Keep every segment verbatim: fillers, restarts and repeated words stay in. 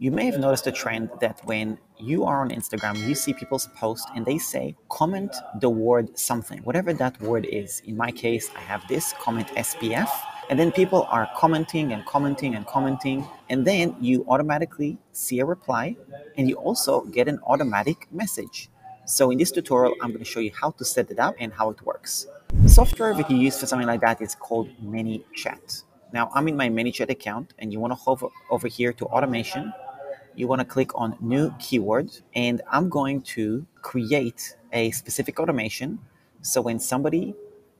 You may have noticed a trend that when you are on Instagram, you see people's posts and they say, comment the word something, whatever that word is. In my case, I have this, comment S P F. And then people are commenting and commenting and commenting. And then you automatically see a reply and you also get an automatic message. So in this tutorial, I'm going to show you how to set it up and how it works. Software that you use for something like that is called ManyChat. Now I'm in my ManyChat account and you want to hover over here to automation. You want to click on new keyword and I'm going to create a specific automation. So when somebody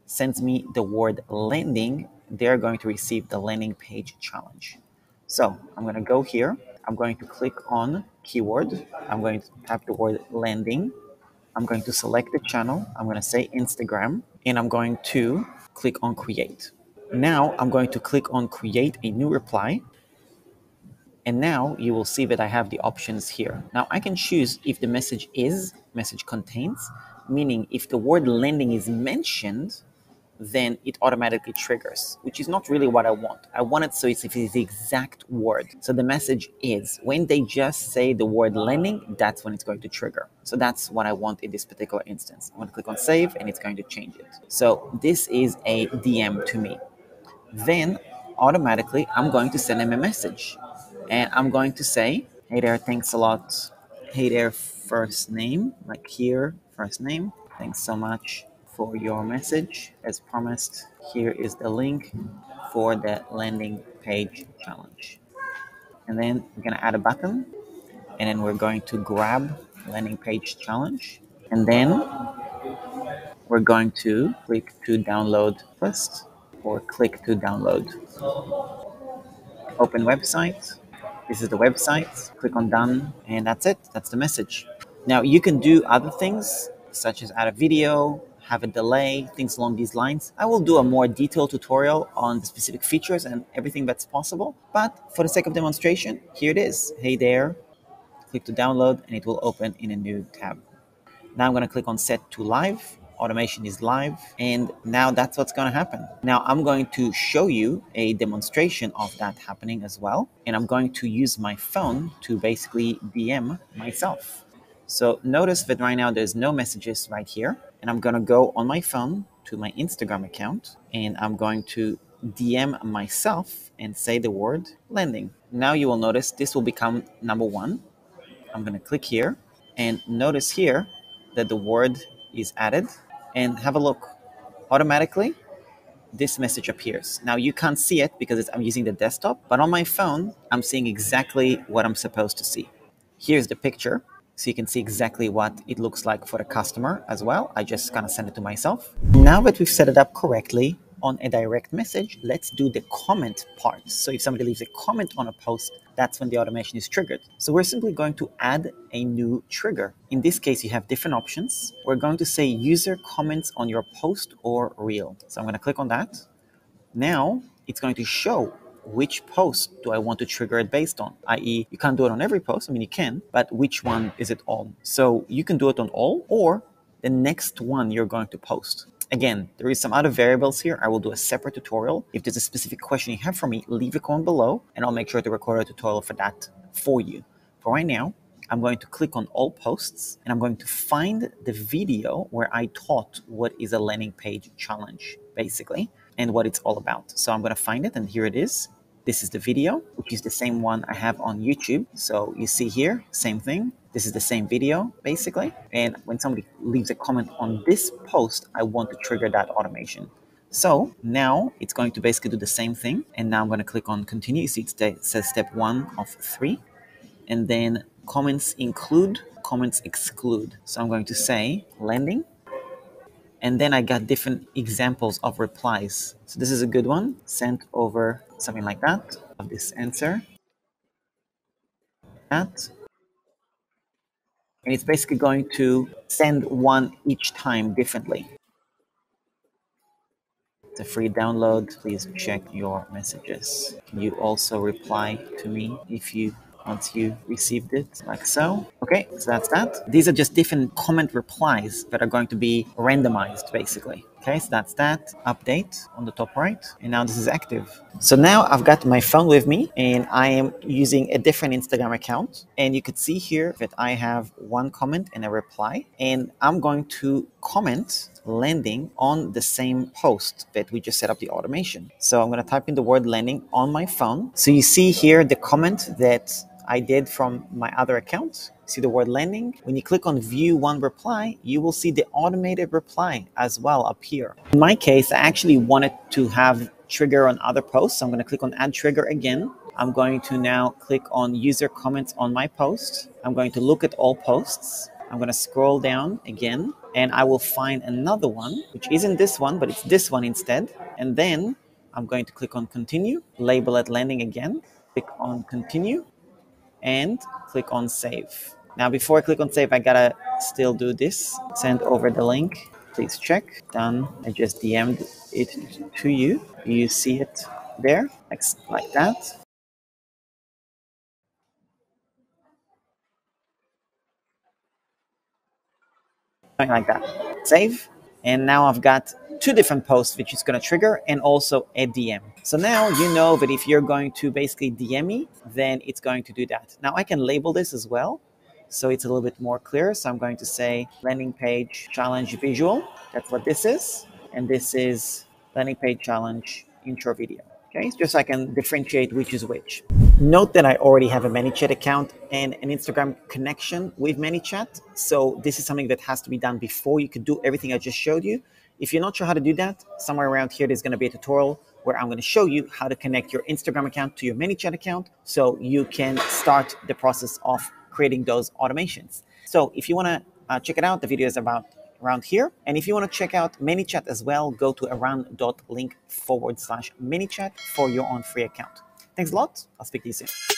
sends me the word landing, they're going to receive the landing page challenge. So I'm going to go here. I'm going to click on keyword. I'm going to type the word landing. I'm going to select the channel. I'm going to say Instagram and I'm going to click on create. Now I'm going to click on create a new reply. And now you will see that I have the options here. Now I can choose if the message is, message contains, meaning if the word landing is mentioned, then it automatically triggers, which is not really what I want. I want it so it's if it's the exact word. So the message is, when they just say the word landing, that's when it's going to trigger. So that's what I want in this particular instance. I'm gonna click on save and it's going to change it. So this is a D M to me. Then automatically I'm going to send him a message. And I'm going to say, hey there, thanks a lot. Hey there, first name, like here, first name. Thanks so much for your message. As promised, here is the link for the landing page challenge. And then we're gonna add a button. And then we're going to grab landing page challenge. And then we're going to click to download first or click to download. Open website. This is the website, click on done, and that's it, that's the message. Now you can do other things, such as add a video, have a delay, things along these lines. I will do a more detailed tutorial on the specific features and everything that's possible, but for the sake of demonstration, here it is. Hey there, click to download, and it will open in a new tab. Now I'm gonna click on set to live. Automation is live, and now that's what's going to happen. Now I'm going to show you a demonstration of that happening as well, and I'm going to use my phone to basically D M myself. So notice that right now there's no messages right here, and I'm going to go on my phone to my Instagram account, and I'm going to D M myself and say the word landing. Now you will notice this will become number one. I'm going to click here, and notice here that the word is added. And have a look, automatically this message appears. Now you can't see it because it's, I'm using the desktop, but on my phone, I'm seeing exactly what I'm supposed to see. Here's the picture, so you can see exactly what it looks like for the customer as well. I just kind of send it to myself. Now that we've set it up correctly on a direct message, let's do the comment part. So if somebody leaves a comment on a post, that's when the automation is triggered. So we're simply going to add a new trigger. In this case, you have different options. We're going to say user comments on your post or reel. So I'm going to click on that. Now it's going to show which post do I want to trigger it based on, that is you can't do it on every post. I mean, you can, but which one is it on? So you can do it on all or the next one you're going to post. Again, there is some other variables here. I will do a separate tutorial. If there's a specific question you have for me, leave a comment below and I'll make sure to record a tutorial for that for you. For right now, I'm going to click on all posts and I'm going to find the video where I taught what is a landing page challenge, basically, and what it's all about. So I'm going to find it, and here it is. This is the video, which is the same one I have on YouTube. So you see here, same thing. This is the same video, basically. And when somebody leaves a comment on this post, I want to trigger that automation. So now it's going to basically do the same thing. And now I'm going to click on continue. You see it says step one of three. And then comments include, comments exclude. So I'm going to say landing. And then I got different examples of replies. So this is a good one. Sent over something like that, of this answer. That. And it's basically going to send one each time differently. It's a free download. Please check your messages. Can you also reply to me if you once you received it, like so? Okay. Okay, so that's that. These are just different comment replies that are going to be randomized, basically. Okay, so that's that. Update on the top right. And now this is active. So now I've got my phone with me and I am using a different Instagram account. And you could see here that I have one comment and a reply. And I'm going to comment landing on the same post that we just set up the automation. So I'm going to type in the word landing on my phone. So you see here the comment that I did from my other account. See the word landing. When you click on view one reply, you will see the automated reply as well up here. In my case, I actually wanted to have trigger on other posts. So I'm going to click on add trigger again. I'm going to now click on user comments on my post. I'm going to look at all posts. I'm going to scroll down again and I will find another one, which isn't this one, but it's this one instead. And then I'm going to click on continue, label it landing again, click on continue, and click on save. Now, before I click on save, I gotta still do this. Send over the link, please check. Done, I just D M'd it to you. Do you see it there? Like, like that. Like that, save. And now I've got two different posts which is going to trigger and also a D M. So now you know that if you're going to basically D M me, then it's going to do that. Now I can label this as well, so it's a little bit more clear. So I'm going to say landing page challenge visual. That's what this is. And this is landing page challenge intro video. Okay, just so I can differentiate which is which. Note that I already have a ManyChat account and an Instagram connection with ManyChat. So this is something that has to be done before you could do everything I just showed you. If you're not sure how to do that, somewhere around here, there's going to be a tutorial where I'm going to show you how to connect your Instagram account to your ManyChat account so you can start the process of creating those automations. So if you want to uh, check it out, the video is about around here. And if you want to check out ManyChat as well, go to eran.link forward slash ManyChat for your own free account. Thanks a lot. I'll speak to you soon.